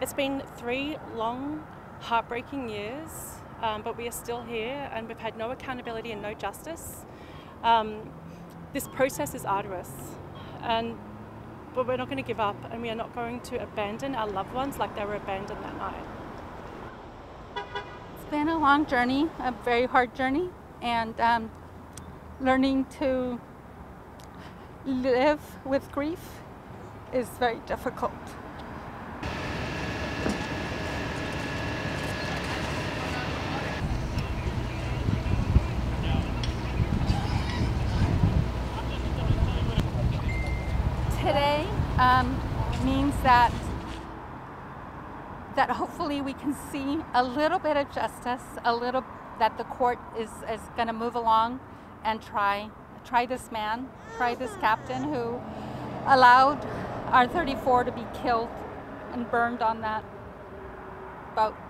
It's been 3 long, heartbreaking years, but we are still here and we've had no accountability and no justice. This process is arduous, but we're not going to give up, and we are not going to abandon our loved ones like they were abandoned that night. It's been a long journey, a very hard journey, and learning to live with grief is very difficult. Today means that hopefully we can see a little bit of justice, that the court is going to move along and try this man, try this captain who allowed our 34 to be killed and burned on that boat.